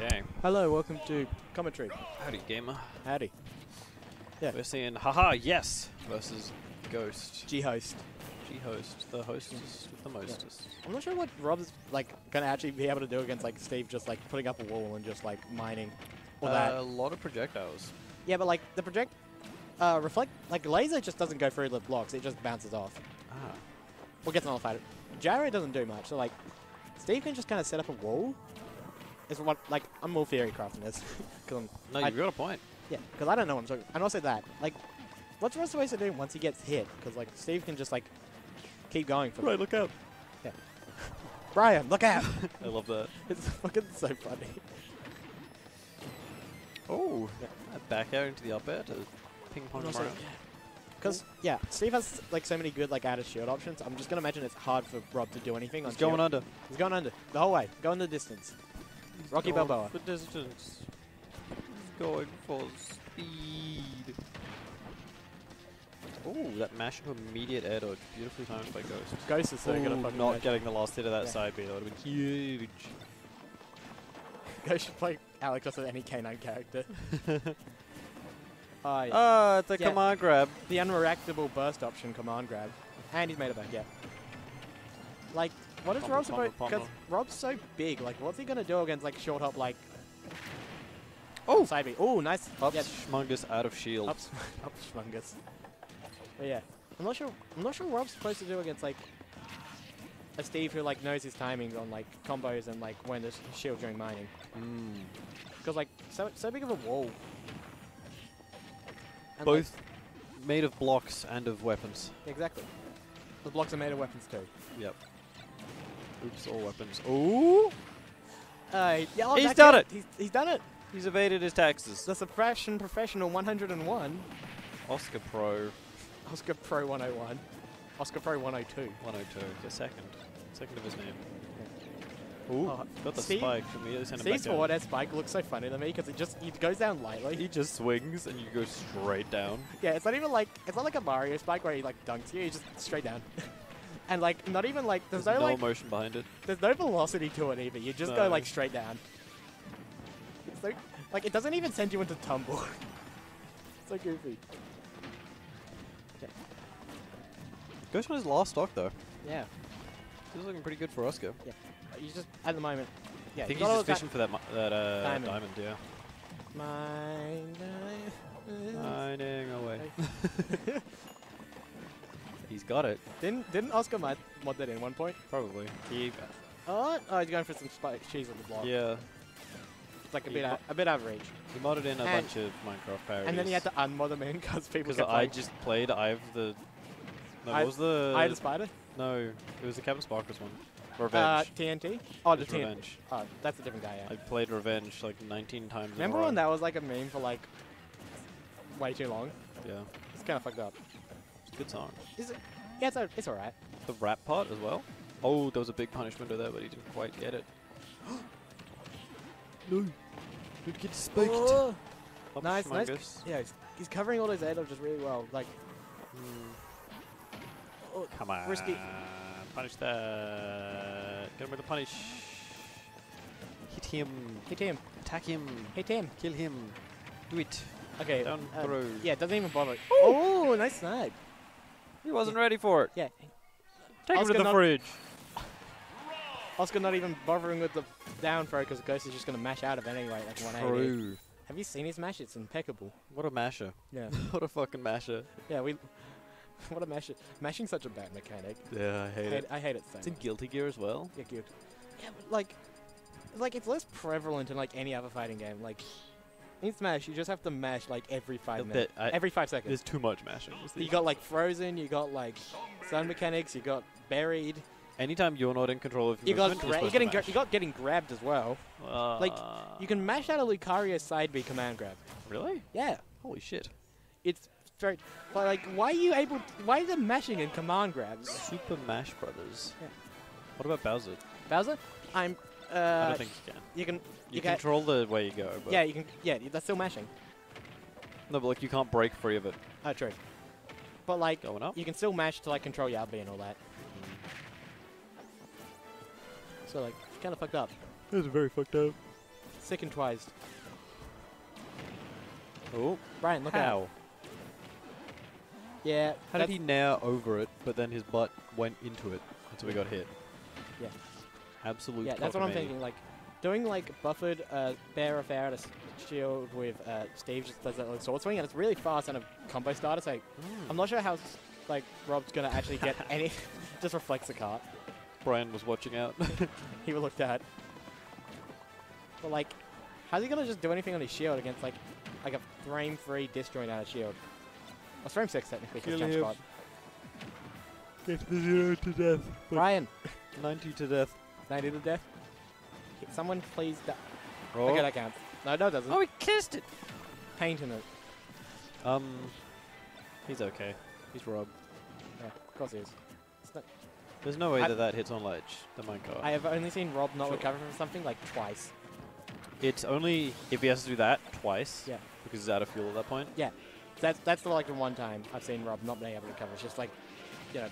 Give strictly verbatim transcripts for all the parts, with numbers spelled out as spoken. Okay. Hello, welcome to commentary. Howdy, gamer. Howdy. Yeah. We're seeing Haha Yes versus Ghost. G-Host. G-Host. The hostess with the mostest. Yeah. I'm not sure what Rob's like gonna actually be able to do against like Steve just like putting up a wall and just like mining. Or uh, that. A lot of projectiles. Yeah, but like the project uh, reflect like laser just doesn't go through the blocks. It just bounces off. Ah. Or gets another fight. Gyro doesn't do much. So like Steve can just kind of set up a wall. It's what like I'm more theory crafting this. I'm, no, you've got a point. Yeah, because I don't know what I'm talking. And also that like, what's Ross supposed to do once he gets hit? Because like Steve can just like keep going for. Right, it. Look out! Yeah, Brian, look out! I love that. It's fucking so funny. Oh, yeah. Back out into the up air to ping pong Mario. Because yeah, Steve has like so many good like out of shield options. I'm just gonna imagine it's hard for Rob to do anything. He's on going shield. Under. He's going under the whole way. Going the distance. Rocky Balboa. For distance. Going for speed. Ooh, that mash of immediate air dodge. Beautifully timed by Ghost. Ghost is so good at fucking not match. Getting the last hit of that yeah. side B. That would have been huge. Ghost should play Alex as any canine character. Oh, yeah. Oh, it's a yeah. command grab. The unreactable burst option command grab. And he's made it back, yeah. Like, what is Rob supposed to do? Because Rob's so big, like, what's he going to do against, like, short hop, like... Oh! Side B. Oh, nice. Up yeah. Schmungus out of shield. Up, up Schmungus. But yeah. I'm not sure, I'm not sure what Rob's supposed to do against, like, a Steve who, like, knows his timings on, like, combos and, like, when to shield during mining. Because, mm. like, so, so big of a wall. And both like made of blocks and of weapons. Exactly. The blocks are made of weapons, too. Yep. Oops, all weapons. Ooh! Uh, yeah, oh, he's done it! He's, he's done it! He's evaded his taxes. The Suppression Professional one oh one. Oscar Pro. Oscar Pro one oh one. Oscar Pro one oh two. one oh two. The second. Second of his name. Yeah. Ooh, oh, got the Steve, spike from the other side. Steve's forward air spike looks so funny to me because it just it goes down lightly. He just swings and you go straight down. Yeah, it's not even like, it's not like a Mario spike where he like dunks you, you just straight down. And like, not even like, there's, there's no, no like, motion behind it. There's no velocity to it either. You just no. go like straight down. It's so, like, it doesn't even send you into tumble. It's so goofy. Okay. Ghost on his last stock though. Yeah. This is looking pretty good for Oscar. Yeah. You just, at the moment. Yeah. I think he's just fishing for that that uh, diamond. diamond, yeah. Mine, mining away. He's got it. Didn't didn't Oscar mod that in one point? Probably. He oh, oh, he's going for some spike cheese on the block. Yeah. It's like a he bit out, a bit out of reach. He modded in a and bunch of Minecraft parodies. And then he had to unmod them in because people. Because I just played I've the. No, I what was the. I the spider. No, it was the Captain Sparkles one. Revenge. Uh, T N T. Oh, the T N T. Revenge. Oh, that's a different guy. Yeah. I played Revenge like nineteen times. Remember in a row. When that was like a meme for like way too long? Yeah. It's kind of fucked up. Good song. Is it? Yeah, it's, a, it's all right. The rap part as well. Oh, there was a big punishment window there, but he didn't quite get it. No, dude, get spooked. Oh. Nice, nice. Yeah, he's, he's covering all those air dodges really well. Like, mm. oh, come on, risky. Punish that. Get him with the punish. Hit him. Hit him. Attack him. Hit him. Kill him. Do it. Okay. Down um, throw. Yeah, doesn't even bother. Oh, nice snipe. He wasn't yeah. ready for it. Yeah. Take Oscar him to the fridge. Oscar not even bothering with the down throw because Ghost is just going to mash out of it anyway. Like True. Have you seen his mash? It's impeccable. What a masher. Yeah. What a fucking masher. Yeah, we... What a masher. Mashing's such a bad mechanic. Yeah, I hate I it. Hate, I hate it so It's much. In Guilty Gear as well. Yeah, Guilty. Yeah, but like... Like, it's less prevalent in like any other fighting game. Like... In Smash, you just have to mash like every five minutes. Every five seconds. There's too much mashing. You got like Frozen, you got like Sun Mechanics, you got Buried. Anytime you're not in control of your movement, you're supposed to mash. You got getting grabbed as well. Uh, like, you can mash out a Lucario side B command grab. Really? Yeah. Holy shit. It's very. Like, why are you able. Why is there mashing in command grabs? Super Mash Brothers. Yeah. What about Bowser? Bowser? I'm. Uh, I don't think you can. You can. You, you can control the way you go. But yeah, you can. Yeah, that's still mashing. No, but like you can't break free of it. Oh, true. But like, going up. You can still mash to like control your R B and all that. Mm. So like, it's kind of fucked up. It was very fucked up. Sick and twized. Oh, Brian, look How? out. Yeah. How did he nair over it, but then his butt went into it until we got hit? Yeah. Absolute Yeah, that's what I'm thinking. Like, doing, like, buffered uh, bear of air to shield with uh, Steve just does that like, sword swing, and it's really fast and a combo starter. So, like, mm. I'm not sure how, like, Rob's going to actually get any. Just reflects the cart. Brian was watching out. He looked at. But, like, how's he going to just do anything on his shield against, like, like a frame three disjoint out of shield? Well, it's frame six, technically, because jump spot. fifty to zero to death. Brian! ninety to death. ninety to death? Someone please die. Oh. Okay, that counts. No, no, it doesn't. Oh, he kissed it! Paint in it. Um, he's okay. He's Rob. Yeah, of course he is. It's not There's no way I've that that hits on ledge, the minecart. I have only seen Rob not sure. recover from something, like, twice. It's only if he has to do that twice. Yeah. Because he's out of fuel at that point. Yeah. That's, that's the, like, the one time I've seen Rob not being able to recover. It's just, like, you know,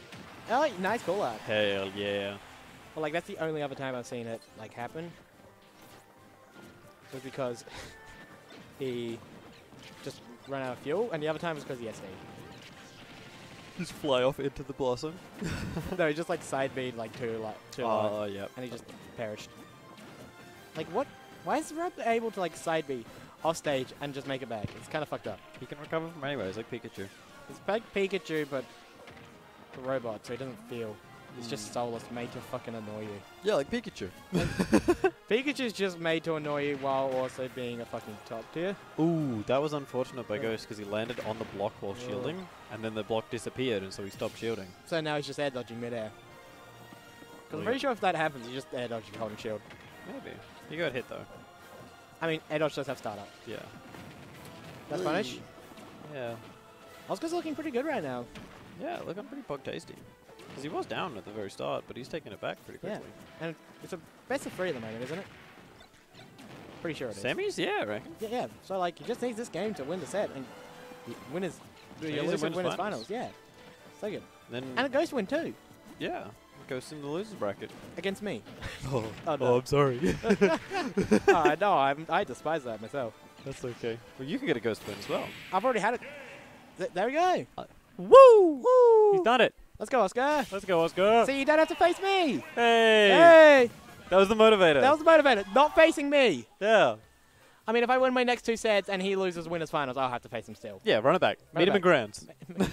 oh, nice call out. Hell yeah. Well, like, that's the only other time I've seen it, like, happen. Was because he just ran out of fuel, and the other time was because he S D. Just fly off into the blossom? No, he just, like, side beat, like, too, like, too uh, long. Oh, yeah. And he just perished. Like, what? Why is Rob able to, like, side beat off stage and just make it back? It's kind of fucked up. He can recover from anywhere. He's like Pikachu. He's like Pikachu, but a robot, so he doesn't feel. He's mm. just soulless, made to fucking annoy you. Yeah, like Pikachu. Pikachu's just made to annoy you while also being a fucking top tier. Ooh, that was unfortunate by yeah. Ghost because he landed on the block while yeah. shielding, and then the block disappeared, and so he stopped shielding. So now he's just air dodging midair. Because I'm pretty sure if that happens, you just air dodge your holding shield. Maybe. You got hit though. I mean, air dodge does have startup. Yeah. That's punish? Yeah. Oscar's looking pretty good right now. Yeah, looking pretty pug tasty. Because he was down at the very start, but he's taking it back pretty quickly. Yeah. And it's a best of three at the moment, isn't it? Pretty sure it is. Semis? Yeah, I reckon. Yeah, yeah. So, like, he just needs this game to win the set. And win his, so you lose winners, winners finals. finals. Yeah. So good. Then and a Ghost win, too. Yeah. Ghost in the losers bracket. Against me. Oh, oh, no. oh I'm sorry. uh, no, I'm, I despise that myself. That's okay. Well, you can get a Ghost win as well. I've already had it. Th there we go. Uh, woo! Woo! He's done it. Let's go, Oscar. Let's go, Oscar. See, you don't have to face me. Hey. Hey. That was the motivator. That was the motivator. Not facing me. Yeah. I mean, if I win my next two sets and he loses winners finals, I'll have to face him still. Yeah, run it back. Run Meet it him back. in grounds.